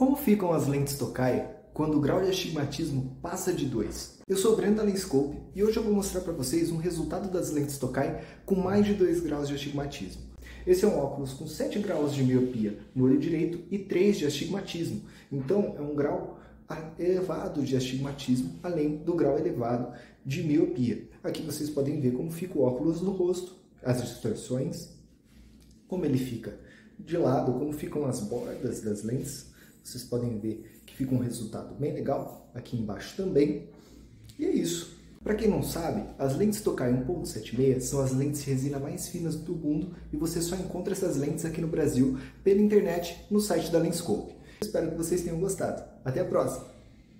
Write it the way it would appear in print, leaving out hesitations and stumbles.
Como ficam as lentes Tokai quando o grau de astigmatismo passa de 2? Eu sou Brenda Lenscope e hoje eu vou mostrar para vocês um resultado das lentes Tokai com mais de 2 graus de astigmatismo. Esse é um óculos com 7 graus de miopia no olho direito e 3 de astigmatismo, então é um grau elevado de astigmatismo além do grau elevado de miopia. Aqui vocês podem ver como fica o óculos no rosto, as distorções, como ele fica de lado, como ficam as bordas das lentes. Vocês podem ver que fica um resultado bem legal, aqui embaixo também. E é isso. Para quem não sabe, as lentes Tokai 1.76 são as lentes de resina mais finas do mundo e você só encontra essas lentes aqui no Brasil pela internet no site da Lenscope. Espero que vocês tenham gostado. Até a próxima!